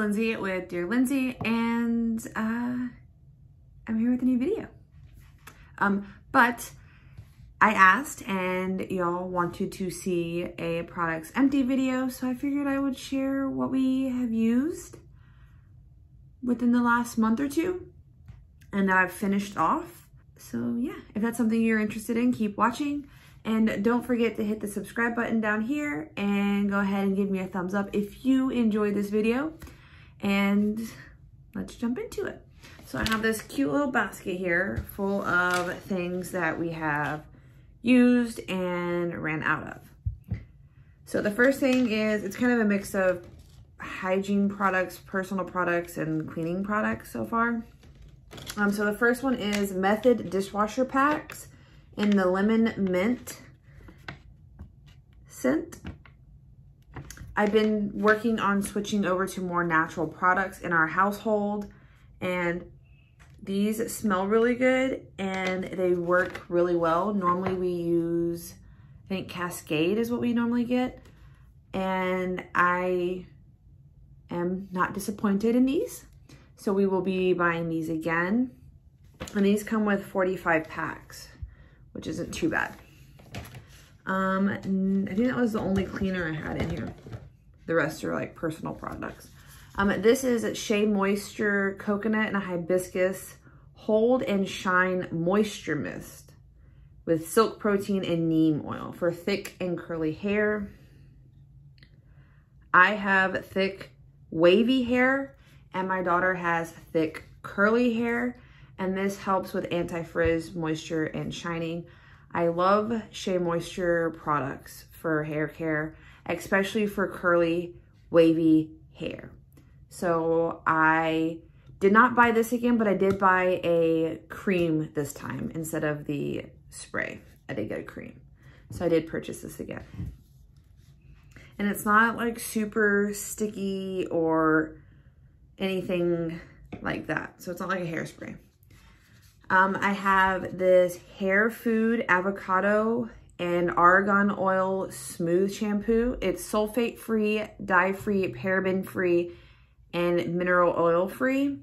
Lindsay with Dear Lindsay, and I'm here with a new video. But I asked and y'all wanted to see a products empty video, so I figured I would share what we have used within the last month or two and that I've finished off. So yeah, if that's something you're interested in, keep watching. And don't forget to hit the subscribe button down here and go ahead and give me a thumbs up if you enjoyed this video. And let's jump into it. So I have this cute little basket here full of things that we have used and ran out of. So the first thing is, it's kind of a mix of hygiene products, personal products, and cleaning products so far. So the first one is Method dishwasher packs in the lemon mint scent. I've been working on switching over to more natural products in our household, and these smell really good and they work really well. Normally we use, I think Cascade is what we normally get, and I am not disappointed in these. So we will be buying these again. And these come with 45 packs, which isn't too bad. I think that was the only cleaner I had in here. The rest are like personal products. This is Shea Moisture Coconut and Hibiscus Hold and Shine Moisture Mist with silk protein and neem oil for thick and curly hair. I have thick wavy hair and my daughter has thick curly hair, and this helps with anti-frizz, moisture, and shining. I love Shea Moisture products for hair care, especially for curly, wavy hair. So I did not buy this again, but I did buy a cream this time instead of the spray. I did get a cream. So I did purchase this again. And it's not like super sticky or anything like that. So it's not like a hairspray. I have this Hair Food avocado and argan oil smooth shampoo. It's sulfate free, dye free, paraben free, and mineral oil free.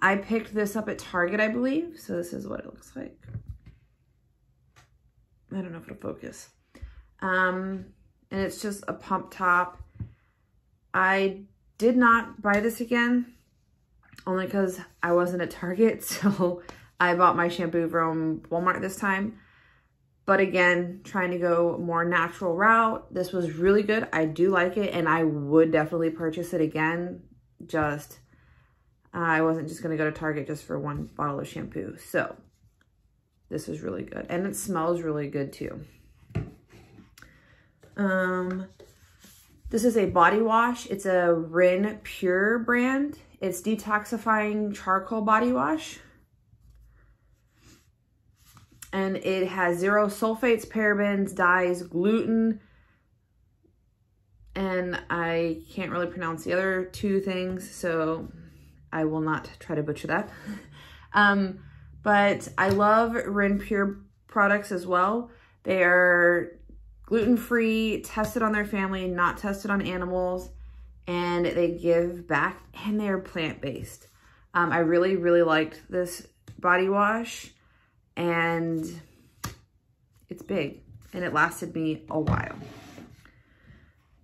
I picked this up at Target, I believe. So this is what it looks like. I don't know if it'll focus. And it's just a pump top. I did not buy this again, only because I wasn't at Target, so I bought my shampoo from Walmart this time. But again, trying to go more natural route. This was really good. I do like it, and I would definitely purchase it again. Just, I wasn't just gonna go to Target just for one bottle of shampoo. So this is really good, and it smells really good too. This is a body wash. It's a Renpure brand. It's detoxifying charcoal body wash. And it has zero sulfates, parabens, dyes, gluten. And I can't really pronounce the other two things, so I will not try to butcher that. But I love Renpure products as well. They are gluten-free, tested on their family, not tested on animals, and they give back, and they're plant-based. I really, really liked this body wash, and it's big, and it lasted me a while.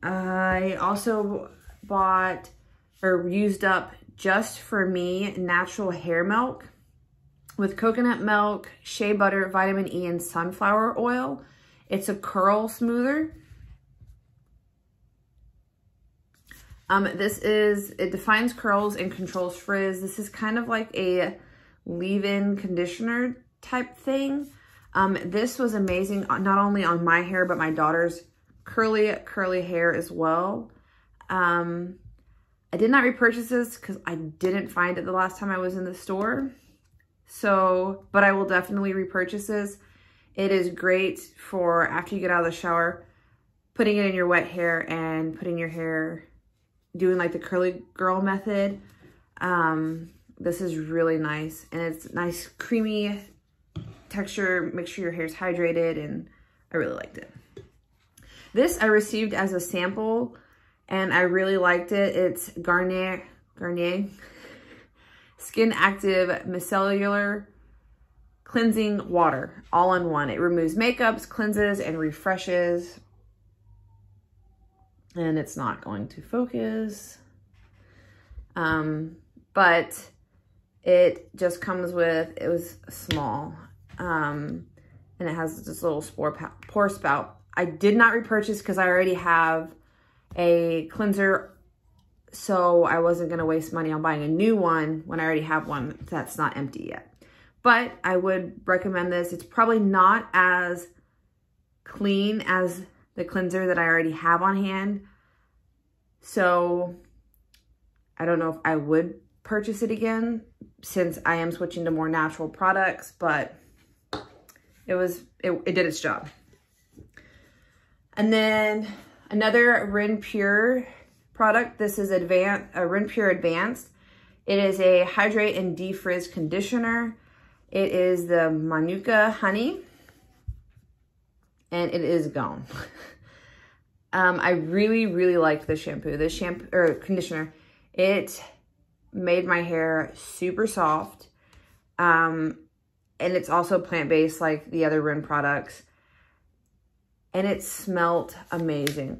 I also bought, or used up, Just For Me natural hair milk with coconut milk, shea butter, vitamin E, and sunflower oil. It's a curl smoother. This is, it defines curls and controls frizz. This is kind of like a leave-in conditioner type thing. This was amazing, not only on my hair, but my daughter's curly hair as well. I did not repurchase this because I didn't find it the last time I was in the store. So, but I will definitely repurchase this. It is great for after you get out of the shower, putting it in your wet hair and putting your hair, doing like the curly girl method. This is really nice, and it's nice creamy texture. Make sure your hair's hydrated, and I really liked it. This I received as a sample and I really liked it. It's Garnier, Garnier Skin Active Micellar Cleansing Water, all in one. It removes makeups, cleanses, and refreshes. And it's not going to focus. But it just comes with, it was small. And it has this little pore spout. I did not repurchase because I already have a cleanser, so I wasn't going to waste money on buying a new one when I already have one that's not empty yet. But I would recommend this. It's probably not as clean as the cleanser that I already have on hand, so I don't know if I would purchase it again since I am switching to more natural products, but it did its job. And then another Renpure product. This is Renpure Advanced. It is a hydrate and defrizz conditioner. It is the Manuka honey, and it is gone. I really, really liked this shampoo. This shampoo or conditioner, it made my hair super soft, and it's also plant-based like the other Ren products. And it smelled amazing.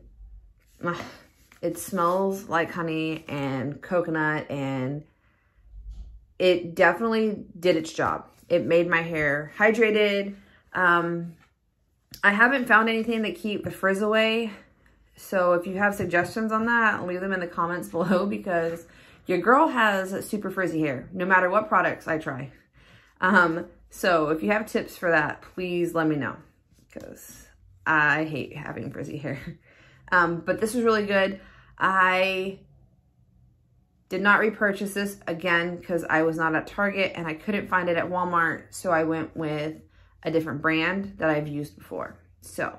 It smells like honey and coconut, and it definitely did its job. It made my hair hydrated. I haven't found anything that keep the frizz away. So if you have suggestions on that, leave them in the comments below, because your girl has super frizzy hair no matter what products I try. So if you have tips for that, please let me know, because I hate having frizzy hair. But this was really good. I did not repurchase this again because I was not at Target and I couldn't find it at Walmart. So I went with a different brand that I've used before. So,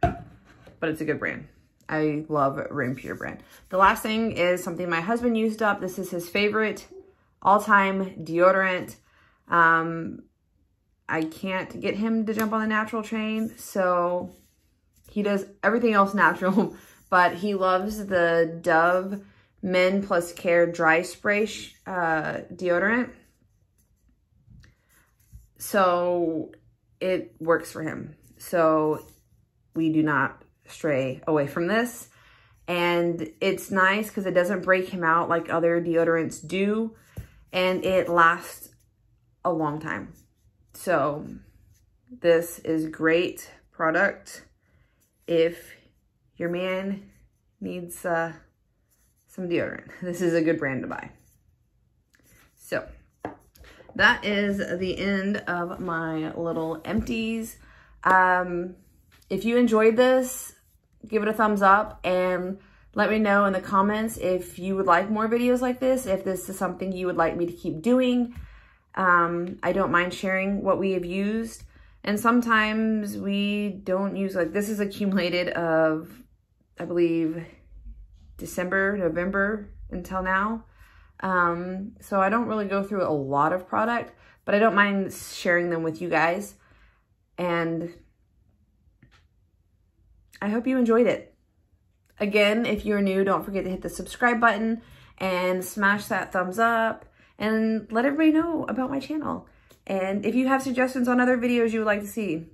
but it's a good brand. I love Renpure brand. The last thing is something my husband used up. This is his favorite all-time deodorant. I can't get him to jump on the natural train, so he does everything else natural, but he loves the Dove Men Plus Care Dry Spray deodorant. So it works for him. So we do not stray away from this. And it's nice because it doesn't break him out like other deodorants do. And it lasts a long time. So this is great product if your man needs some deodorant. This is a good brand to buy. So that is the end of my little empties. If you enjoyed this, give it a thumbs up and let me know in the comments if you would like more videos like this, if this is something you would like me to keep doing. I don't mind sharing what we have used, and sometimes we don't use, like this is accumulated of, I believe, December, November until now. So I don't really go through a lot of product, but I don't mind sharing them with you guys, and I hope you enjoyed it. Again, if you're new, don't forget to hit the subscribe button and smash that thumbs up. And let everybody know about my channel. And if you have suggestions on other videos you would like to see,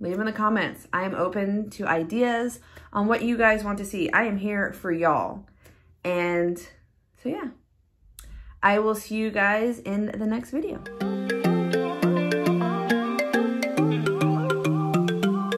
leave them in the comments. I am open to ideas on what you guys want to see. I am here for y'all. And so yeah, I will see you guys in the next video.